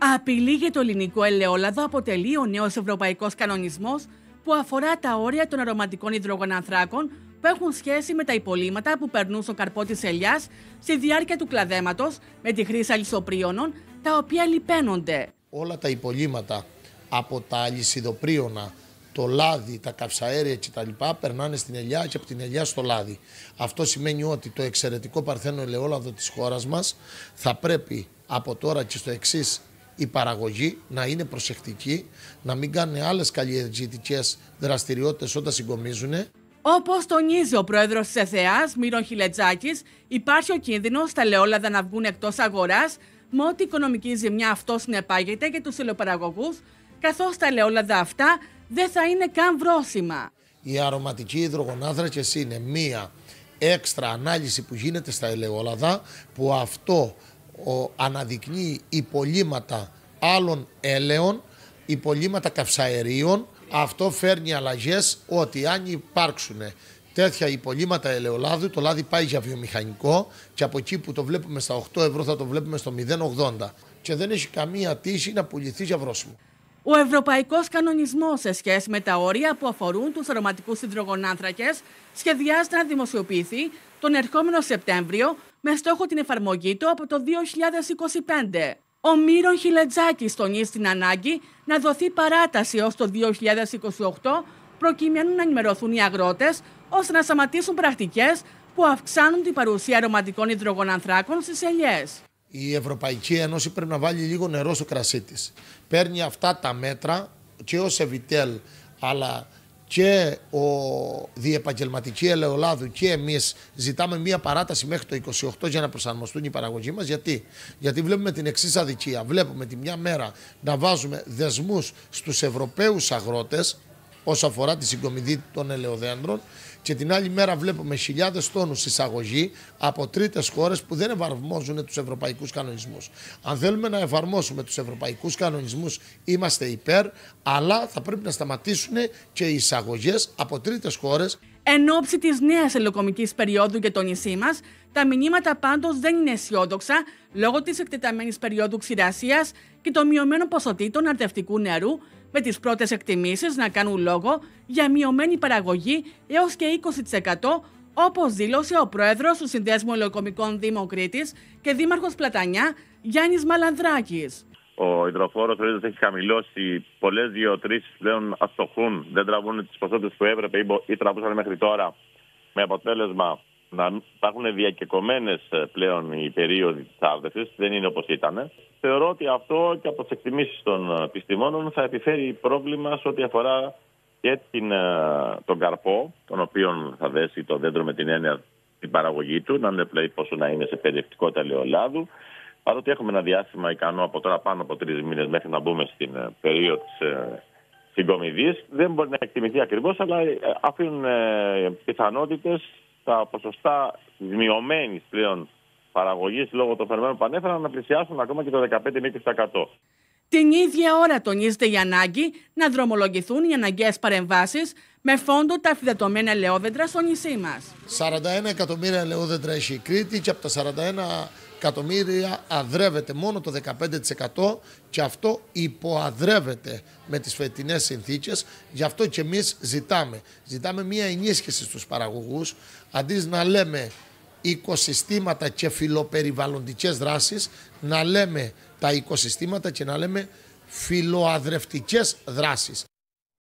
Απειλή για το ελληνικό ελαιόλαδο αποτελεί ο νέος ευρωπαϊκός κανονισμός που αφορά τα όρια των αρωματικών υδρογονανθράκων που έχουν σχέση με τα υπολείμματα που περνούν στον καρπό της ελιάς στη διάρκεια του κλαδέματος με τη χρήση αλυσοπρίωνων, τα οποία λιπαίνονται. Όλα τα υπολείμματα από τα αλυσιδοπρίωνα, το λάδι, τα καυσαέρια κτλ. Περνάνε στην ελιά και από την ελιά στο λάδι. Αυτό σημαίνει ότι το εξαιρετικό παρθένο ελαιόλαδο της χώρας μας θα πρέπει από τώρα και στο εξής η παραγωγή να είναι προσεκτική, να μην κάνει άλλες καλλιεργητικές δραστηριότητες όταν συγκομίζουν. Όπως τονίζει ο πρόεδρος της ΕΘΕΑΣ, Μύρων Χιλετζάκης, υπάρχει ο κίνδυνος τα ελαιόλαδα να βγουν εκτός αγοράς, με ό,τι οικονομική ζημιά αυτό συνεπάγεται για τους ελαιοπαραγωγούς, καθώς τα ελαιόλαδα αυτά δεν θα είναι καν βρώσιμα. Οι αρωματικοί υδρογονάνθρακες είναι μία έξτρα ανάλυση που γίνεται στα ελαιόλαδα, που αυτό αναδεικνύει υπολείμματα άλλων έλαιων, υπολείμματα καυσαερίων. Αυτό φέρνει αλλαγές ότι αν υπάρξουν τέτοια υπολείμματα ελαιολάδου, το λάδι πάει για βιομηχανικό και από εκεί που το βλέπουμε στα 8 ευρώ θα το βλέπουμε στο 0,80 και δεν έχει καμία τύχη να πουληθεί για βρώσιμο. Ο ευρωπαϊκός κανονισμός σε σχέση με τα όρια που αφορούν τους αρωματικούς υδρογονάνθρακες σχεδιάζεται να δημοσιοποιηθεί τον ερχόμενο Σεπτέμβριο με στόχο την εφαρμογή του από το 2025. Ο Μύρων Χιλετζάκης τονίζει την ανάγκη να δοθεί παράταση ως το 2028 προκειμένου να ενημερωθούν οι αγρότες ώστε να σταματήσουν πρακτικές που αυξάνουν την παρουσία αρωματικών υδρογονανθράκων στις ελιές. Η Ευρωπαϊκή Ένωση πρέπει να βάλει λίγο νερό στο κρασί της. Παίρνει αυτά τα μέτρα και ως Σεβιτέλ αλλά και ο διεπαγγελματική ελαιολάδου και εμείς ζητάμε μία παράταση μέχρι το 28 για να προσαρμοστούν οι παραγωγοί μας. Γιατί βλέπουμε την εξής αδικία. Βλέπουμε τη μια μέρα να βάζουμε δεσμούς στους Ευρωπαίους αγρότες όσο αφορά τη συγκομιδή των ελαιοδέντρων και την άλλη μέρα βλέπουμε χιλιάδες τόνους εισαγωγή από τρίτες χώρες που δεν εφαρμόζουν τους ευρωπαϊκούς κανονισμούς. Αν θέλουμε να εφαρμόσουμε τους ευρωπαϊκούς κανονισμούς είμαστε υπέρ, αλλά θα πρέπει να σταματήσουν και οι εισαγωγές από τρίτες χώρες. Εν ώψη της νέας ελαιοκομικής περίοδου για το νησί μας, τα μηνύματα πάντως δεν είναι αισιόδοξα λόγω της εκτεταμένης περίοδου ξηρασίας και των μειωμένων ποσοτήτων αρτευτικού νερού, με τις πρώτες εκτιμήσεις να κάνουν λόγο για μειωμένη παραγωγή έως και 20%, όπως δήλωσε ο πρόεδρος του Συνδέσμου Ελαιοκομικών Δήμων Κρήτης και δήμαρχος Πλατανιά, Γιάννης Μαλανδράκης. Ο υδροφόρος ορίζοντας έχει χαμηλώσει. Πολλές δύο-τρεις πλέον αστοχούν, δεν τραβούν τις ποσότητες που έπρεπε ή τραβούσαν μέχρι τώρα, με αποτέλεσμα να υπάρχουν διακεκομένες πλέον οι περίοδοι της άρδευσης, δεν είναι όπως ήταν. Θεωρώ ότι αυτό και από τις εκτιμήσεις των επιστημόνων θα επιφέρει πρόβλημα σε ό,τι αφορά και τον καρπό, τον οποίο θα δέσει το δέντρο με την έννοια την παραγωγή του, να είναι πλέον πόσο να είναι σε περιεκτικότητα ελαιολάδου. Παρότι έχουμε ένα διάστημα ικανό από τώρα πάνω από 3 μήνες μέχρι να μπούμε στην περίοδο της συγκομιδής, δεν μπορεί να εκτιμηθεί ακριβώς, αλλά αφήνουν πιθανότητες τα ποσοστά μειωμένης πλέον παραγωγής λόγω των φαινομένων που ανέφερα να πλησιάσουν ακόμα και το 15-20%. Την ίδια ώρα τονίζεται η ανάγκη να δρομολογηθούν οι αναγκαίες παρεμβάσεις με φόντο τα αφυδατωμένα ελαιόδεντρα στο νησί μας. 41 εκατομμύρια ελαιόδεντρα έχει η Κρήτη και από τα 41 εκατομμύρια αδρεύεται μόνο το 15% και αυτό υποαδρεύεται με τις φετινές συνθήκες. Γι' αυτό και εμείς ζητάμε μια ενίσχυση στους παραγωγούς, αντί να λέμε οικοσυστήματα και φιλοπεριβαλλοντικές δράσεις, να λέμε τα οικοσυστήματα και να λέμε φιλοαδρευτικές δράσεις.